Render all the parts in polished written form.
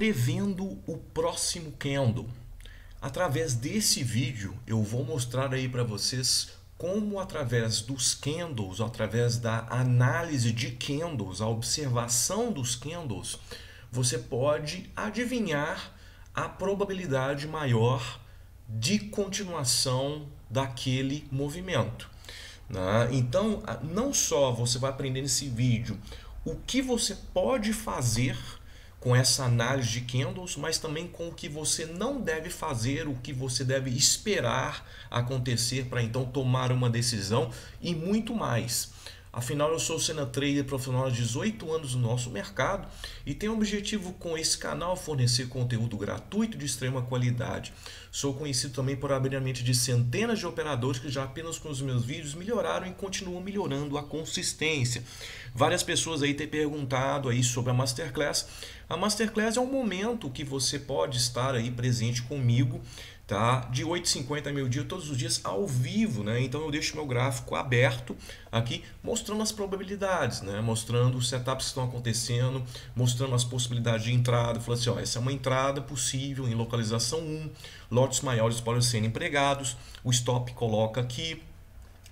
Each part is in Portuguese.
prevendo o próximo candle. Através desse vídeo eu vou mostrar aí para vocês como, através dos candles, através da análise de candles, a observação dos candles, você pode adivinhar a probabilidade maior de continuação daquele movimento. Então, não só você vai aprender nesse vídeo o que você pode fazer com essa análise de candles, mas também com o que você não deve fazer, o que você deve esperar acontecer para então tomar uma decisão e muito mais. Afinal, eu sou o Senna Trader, profissional há 18 anos no nosso mercado, e tenho o objetivo com esse canal fornecer conteúdo gratuito de extrema qualidade. Sou conhecido também por abrir a mente de centenas de operadores que já apenas com os meus vídeos melhoraram e continuam melhorando a consistência. Várias pessoas aí têm perguntado aí sobre a Masterclass. A Masterclass é um momento que você pode estar aí presente comigo, tá? De 8h50 a meio-dia, todos os dias ao vivo, né? Então eu deixo meu gráfico aberto aqui, mostrando as probabilidades, né? Mostrando os setups que estão acontecendo, mostrando as possibilidades de entrada. Falando assim, ó, essa é uma entrada possível em localização 1, lotes maiores podem ser empregados, o stop coloca aqui,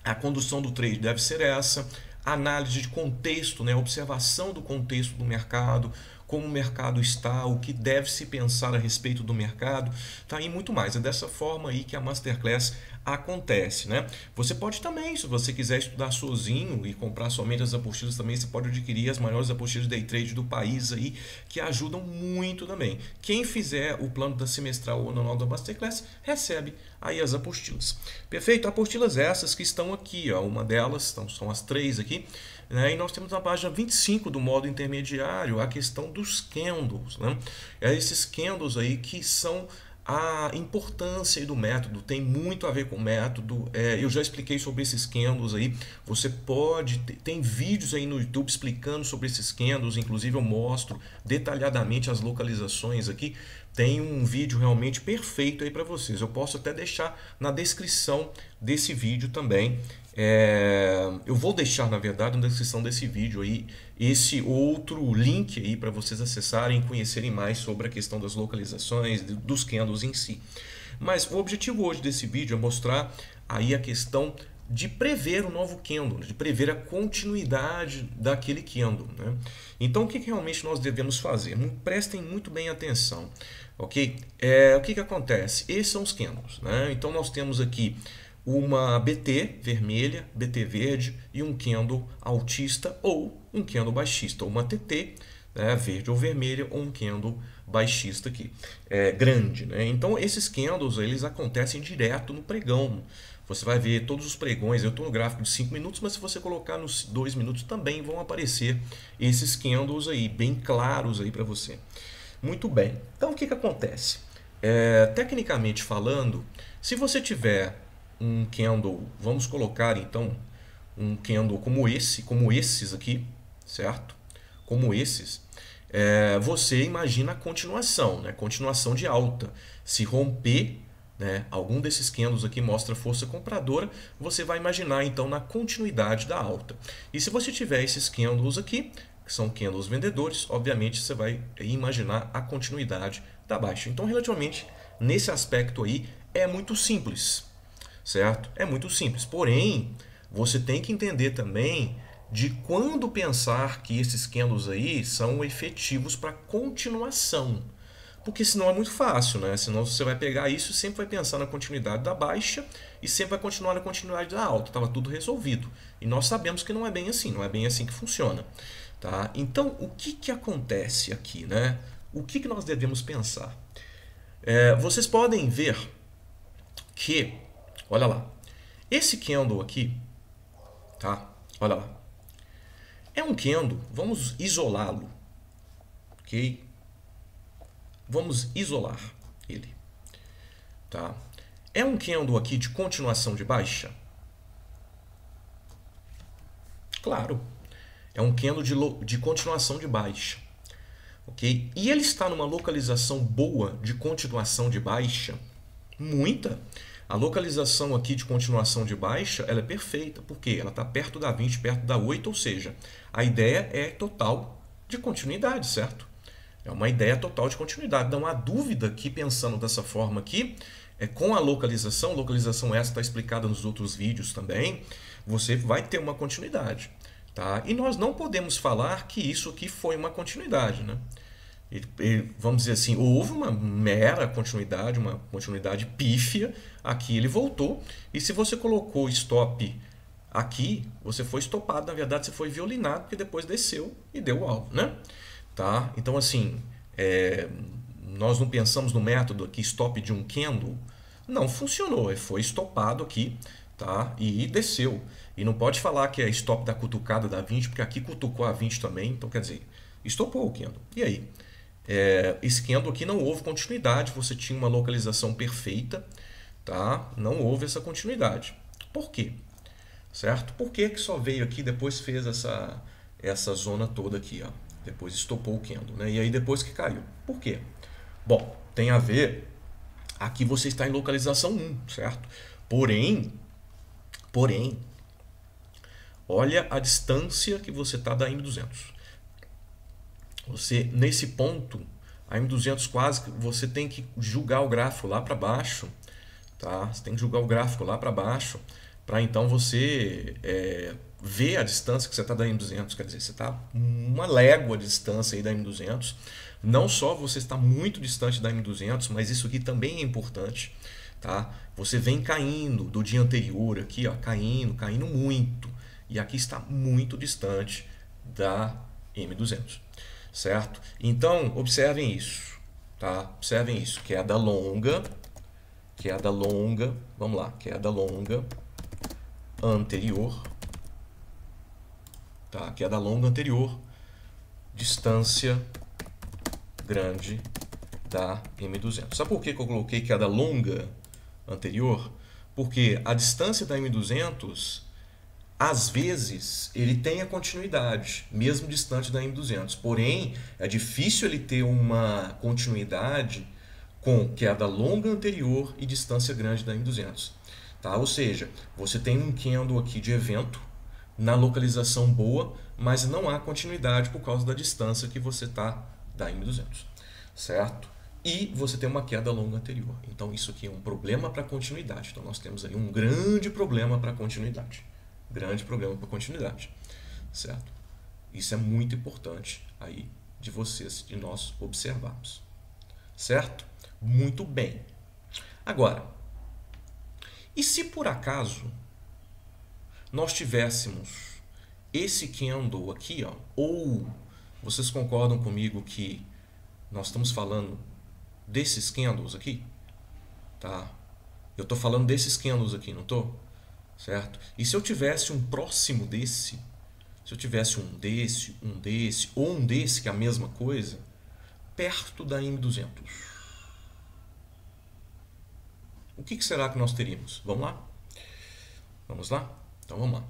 a condução do trade deve ser essa, análise de contexto, né? Observação do contexto do mercado, como o mercado está, o que deve se pensar a respeito do mercado, tá? E muito mais. É dessa forma aí que a Masterclass acontece, né? Você pode também, se você quiser estudar sozinho e comprar somente as apostilas também, você pode adquirir as maiores apostilas de day trade do país aí, que ajudam muito também. Quem fizer o plano da semestral ou anual da Masterclass recebe aí as apostilas. Perfeito? Apostilas essas que estão aqui, ó, uma delas, então, são as três aqui, né? E nós temos na página 25 do modo intermediário a questão dos candles, né? É esses candles aí que são a importância do método, tem muito a ver com o método. Eu já expliquei sobre esses candles aí, você pode, tem vídeos aí no YouTube explicando sobre esses candles, inclusive eu mostro detalhadamente as localizações aqui, tem um vídeo realmente perfeito aí para vocês, eu posso até deixar na descrição desse vídeo também. Eu vou deixar, na verdade, na descrição desse vídeo aí, esse outro link aí para vocês acessarem e conhecerem mais sobre a questão das localizações, dos candles em si. Mas o objetivo hoje desse vídeo é mostrar aí a questão de prever o novo candle, de prever a continuidade daquele candle, né? Então, o que realmente nós devemos fazer? Prestem muito bem atenção, ok? O que acontece? Esses são os candles, né? Então, nós temos aqui uma BT vermelha, BT verde e um candle altista ou um candle baixista, ou uma TT, né, verde ou vermelha, ou um candle baixista aqui, grande, né? Então esses candles eles acontecem direto no pregão, você vai ver todos os pregões, eu estou no gráfico de 5 minutos, mas se você colocar nos 2 minutos também vão aparecer esses candles aí, bem claros aí para você. Muito bem, então o que acontece? Tecnicamente falando, se você tiver um candle, vamos colocar então um candle como esse, como esses aqui, certo? Como esses, você imagina a continuação, né? Continuação de alta. Se romper, né, algum desses candles aqui mostra força compradora, você vai imaginar então na continuidade da alta. E se você tiver esses candles aqui, que são candles vendedores, obviamente você vai imaginar a continuidade da baixa. Então, relativamente, nesse aspecto aí, é muito simples. Certo? É muito simples, porém, você tem que entender também de quando pensar que esses candles aí são efetivos para continuação, porque senão é muito fácil, né? Senão você vai pegar isso e sempre vai pensar na continuidade da baixa e sempre vai continuar na continuidade da alta, estava tudo resolvido. E nós sabemos que não é bem assim, não é bem assim que funciona, tá? Então, o que acontece aqui, né? O que nós devemos pensar? Vocês podem ver que, olha lá, esse candle aqui, tá? Olha lá, é um candle, vamos isolá-lo, ok? Vamos isolar ele, tá? É um candle aqui de continuação de baixa? Claro, é um candle de continuação de baixa, ok? E ele está numa localização boa de continuação de baixa? Muita. A localização aqui de continuação de baixa, ela é perfeita, porque ela está perto da 20, perto da 8, ou seja, a ideia é total de continuidade, certo? É uma ideia total de continuidade. Não há dúvida que, pensando dessa forma aqui, com a localização essa está explicada nos outros vídeos também, você vai ter uma continuidade. Tá? E nós não podemos falar que isso aqui foi uma continuidade. Né? E, vamos dizer assim, houve uma mera continuidade, uma continuidade pífia. Aqui ele voltou. E se você colocou stop aqui, você foi estopado. Na verdade, você foi violinado, porque depois desceu e deu o alvo. Né? Tá? Então, assim, nós não pensamos no método aqui, stop de um candle, não funcionou, foi estopado aqui, tá? E desceu. E não pode falar que é stop da cutucada da 20, porque aqui cutucou a 20 também, então quer dizer, estopou o candle. E aí? Esse candle aqui não houve continuidade, você tinha uma localização perfeita, tá? Não houve essa continuidade. Por quê? Certo? Por que que só veio aqui depois fez essa zona toda aqui, ó? Depois estopou o candle, né? E aí depois que caiu. Por quê? Bom, tem a ver... Aqui você está em localização 1, certo? Porém, olha a distância que você está da M200. Você, nesse ponto, a M200 quase... Você tem que julgar o gráfico lá para baixo, tá? Você tem que julgar o gráfico lá para baixo, para então você... ver a distância que você está da M200, quer dizer, você está uma légua de distância aí da M200. Não só você está muito distante da M200, mas isso aqui também é importante, tá? Você vem caindo do dia anterior aqui, ó, caindo muito. E aqui está muito distante da M200, certo? Então, observem isso, tá? Observem isso, queda longa, vamos lá, queda longa anterior. Tá, queda longa anterior, distância grande da M200. Sabe por que eu coloquei queda longa anterior? Porque a distância da M200, às vezes, ele tem a continuidade, mesmo distante da M200. Porém, é difícil ele ter uma continuidade com queda longa anterior e distância grande da M200. Tá? Ou seja, você tem um candle aqui de evento, na localização boa, mas não há continuidade por causa da distância que você está da M200, certo? E você tem uma queda longa anterior. Então, isso aqui é um problema para continuidade. Então, nós temos aí um grande problema para continuidade. Grande problema para continuidade, certo? Isso é muito importante aí de vocês, de nós observarmos, certo? Muito bem. Agora, e se por acaso... nós tivéssemos esse candle aqui, ó, ou vocês concordam comigo que nós estamos falando desses candles aqui? Tá? Eu estou falando desses candles aqui, não estou? Certo? E se eu tivesse um próximo desse, se eu tivesse um desse, ou um desse, que é a mesma coisa, perto da M200, o que será que nós teríamos? Vamos lá? Vamos lá? Então, vamos lá.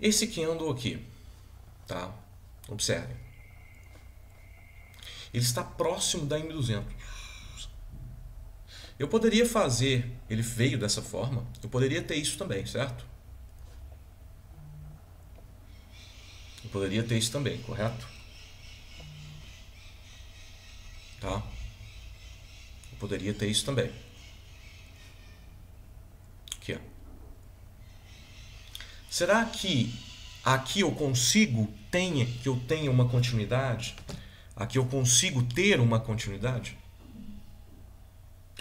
Esse candle aqui, tá? Observem. Ele está próximo da M200. Eu poderia fazer... Ele veio dessa forma. Eu poderia ter isso também, certo? Eu poderia ter isso também, correto? Tá? Eu poderia ter isso também. Aqui, será que aqui eu consigo que eu tenha uma continuidade? Aqui eu consigo ter uma continuidade?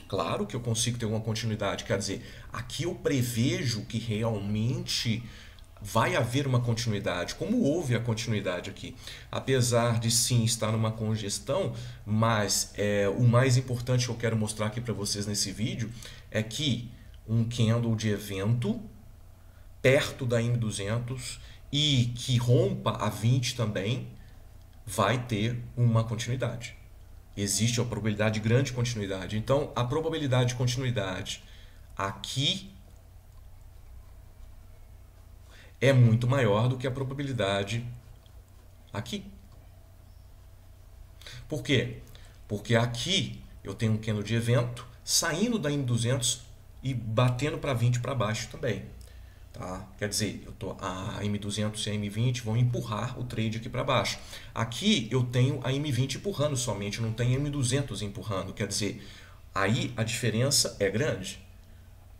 Claro que eu consigo ter uma continuidade, quer dizer, aqui eu prevejo que realmente vai haver uma continuidade, como houve a continuidade aqui. Apesar de sim estar numa congestão, mas o mais importante que eu quero mostrar aqui para vocês nesse vídeo é que um candle de evento perto da M200 e que rompa a 20 também vai ter uma continuidade. Existe a probabilidade de grande continuidade. Então, a probabilidade de continuidade aqui é muito maior do que a probabilidade aqui. Por quê? Porque aqui eu tenho um candle de evento saindo da M200 e batendo para 20 para baixo também. Tá? Quer dizer, eu tô, a M200 e a M20 vão empurrar o trade aqui para baixo. Aqui eu tenho a M20 empurrando somente, não tem M200 empurrando. Quer dizer, aí a diferença é grande,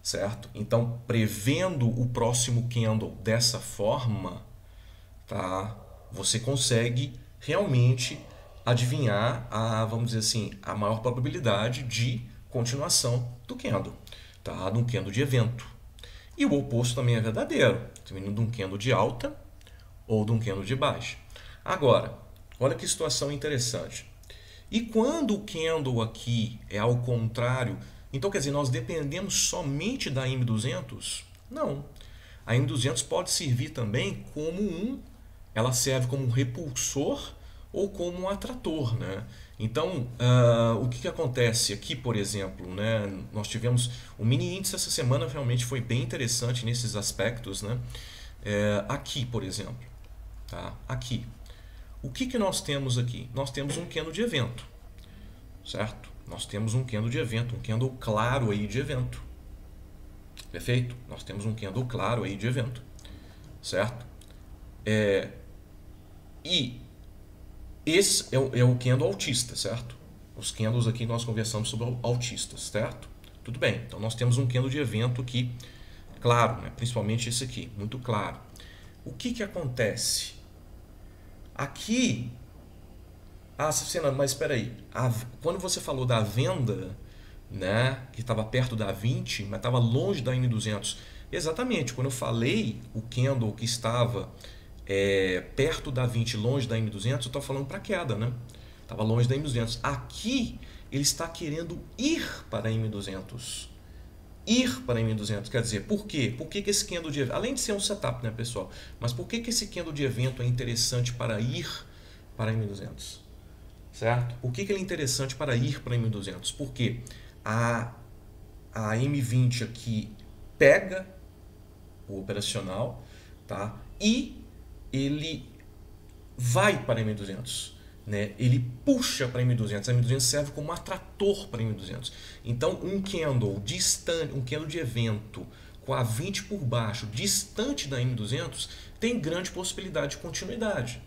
certo? Então, prevendo o próximo candle dessa forma, tá? Você consegue realmente adivinhar a, vamos dizer assim, a maior probabilidade de continuação do candle, tá? De um candle de evento. E o oposto também é verdadeiro, de um candle de alta ou de um candle de baixa. Agora, olha que situação interessante. E quando o candle aqui é ao contrário, então quer dizer, nós dependemos somente da M200? Não. A M200 pode servir também como ela serve como um repulsor ou como um atrator, né? Então, o que acontece aqui, por exemplo, né? Nós tivemos o mini índice essa semana, realmente foi bem interessante nesses aspectos, né? Aqui, por exemplo, tá? Aqui, o que nós temos aqui? Nós temos um candle de evento, certo? Nós temos um candle de evento, um candle claro aí de evento, perfeito? Nós temos um candle claro aí de evento, certo? E esse é o candle altista, certo? Os candles aqui nós conversamos sobre altistas, certo? Tudo bem, então nós temos um candle de evento aqui, claro, né? Principalmente esse aqui, muito claro. O que acontece? Aqui, ah, Senna, mas espera aí, quando você falou da venda, né? Que estava perto da 20, mas estava longe da M200. Exatamente, quando eu falei o candle que estava... perto da 20, longe da M200, eu estou falando para queda, né? Estava longe da M200. Aqui ele está querendo ir para a M200. Ir para a M200, quer dizer, por quê? Por que esse candle de evento, além de ser um setup, né, pessoal? Mas por que esse candle de evento é interessante para ir para a M200? Certo? Por que ele é interessante para ir para a M200? Porque a M20 aqui pega o operacional, tá? E ele vai para M200, né? Ele puxa para M200, a M200 serve como atrator para M200. Então, um candle distante, um candle de evento com a 20 por baixo, distante da M200, tem grande possibilidade de continuidade,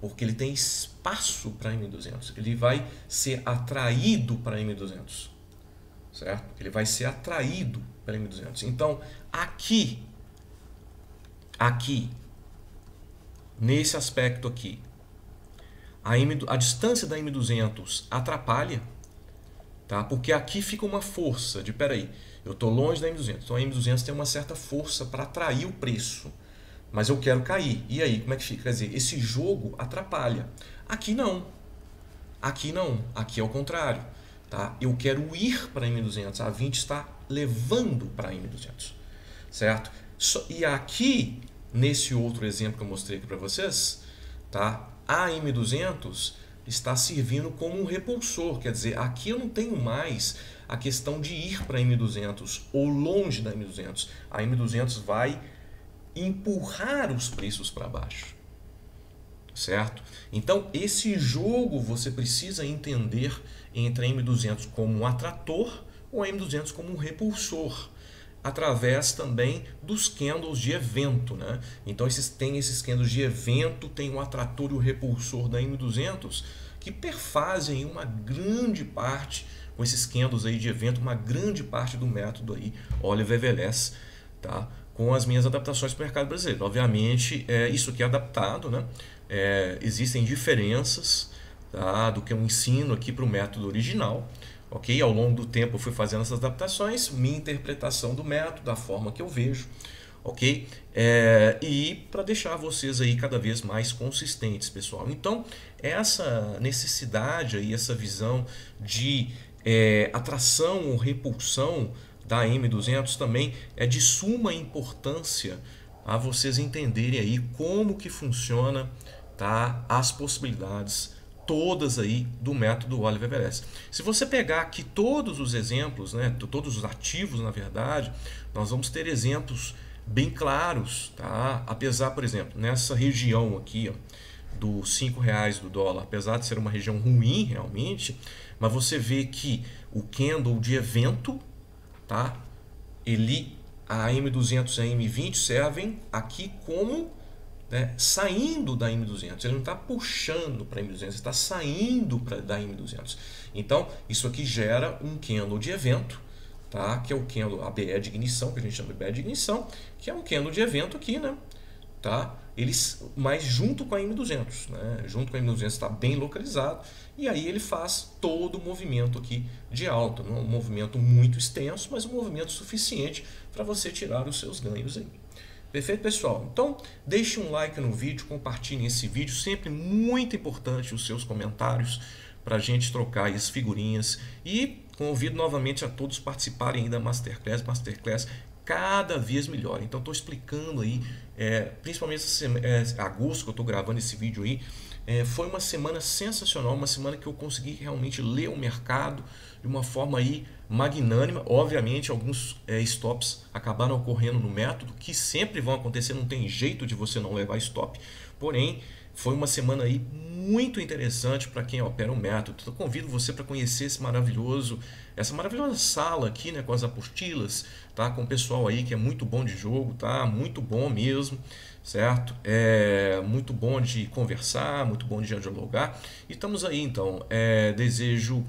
porque ele tem espaço para M200, ele vai ser atraído para M200, certo? Ele vai ser atraído para M200. Então, aqui nesse aspecto aqui, a distância da M200 atrapalha, tá? Porque aqui fica uma força de, peraí, eu estou longe da M200, então a M200 tem uma certa força para atrair o preço, mas eu quero cair. E aí, como é que fica? Quer dizer, esse jogo atrapalha. Aqui não, aqui não, aqui é o contrário, tá? Eu quero ir para a M200, a 20 está levando para a M200, certo? E aqui... nesse outro exemplo que eu mostrei aqui para vocês, tá? A M200 está servindo como um repulsor, quer dizer, aqui eu não tenho mais a questão de ir para a M200 ou longe da M200. A M200 vai empurrar os preços para baixo, certo? Então, esse jogo você precisa entender entre a M200 como um atrator ou a M200 como um repulsor, através também dos candles de evento, né? Então esses candles de evento tem um atrator e o repulsor da M200 que perfazem uma grande parte, com esses candles aí de evento, uma grande parte do método aí Oliver Velez, tá? Com as minhas adaptações para o mercado brasileiro. Obviamente, isso aqui é adaptado, né? Existem diferenças, tá? Do que eu ensino aqui para o método original. Ok? Ao longo do tempo eu fui fazendo essas adaptações, minha interpretação do método, da forma que eu vejo, ok? E para deixar vocês aí cada vez mais consistentes, pessoal. Então, essa necessidade aí, essa visão de atração ou repulsão da M200 também é de suma importância a vocês entenderem aí como que funciona, tá? As possibilidades todas aí do método Oliver Velez. Se você pegar aqui todos os exemplos, né, todos os ativos, na verdade, nós vamos ter exemplos bem claros, tá? Apesar, por exemplo, nessa região aqui, ó, dos R$5 do dólar, apesar de ser uma região ruim realmente, mas você vê que o candle de evento, tá? Ele a M200 e a M20 servem aqui como, né, saindo da M200. Ele não está puxando para a M200, ele está saindo da M200. Então, isso aqui gera um candle de evento, tá? Que é o candle ABE de ignição, que a gente chama de ABE de ignição, que é um candle de evento aqui, né? Tá? Eles, mas junto com a M200, né? Junto com a M200 está bem localizado, e aí ele faz todo o movimento aqui de alta, um movimento muito extenso, mas um movimento suficiente para você tirar os seus ganhos aí. Perfeito, pessoal? Então, deixe um like no vídeo, compartilhe esse vídeo, sempre muito importante os seus comentários para a gente trocar as figurinhas, e convido novamente a todos participarem da Masterclass, cada vez melhor. Então estou explicando aí, principalmente agosto, que eu estou gravando esse vídeo aí, foi uma semana sensacional, uma semana que eu consegui realmente ler o mercado de uma forma aí magnânima. Obviamente alguns stops acabaram ocorrendo no método, que sempre vão acontecer, não tem jeito de você não levar stop, porém foi uma semana aí muito interessante para quem opera o método. Então, convido você para conhecer esse maravilhoso, essa maravilhosa sala aqui, né, com as apostilas, tá, com o pessoal aí que é muito bom de jogo, tá, muito bom mesmo, certo? Muito bom de conversar, muito bom de dialogar. E estamos aí, então. Desejo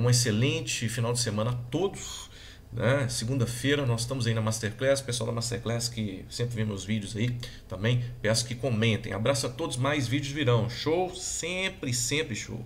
um excelente final de semana a todos, né? Segunda-feira nós estamos aí na Masterclass, pessoal da Masterclass que sempre vê meus vídeos aí também, peço que comentem. Abraço a todos, mais vídeos virão. Show, sempre, sempre show.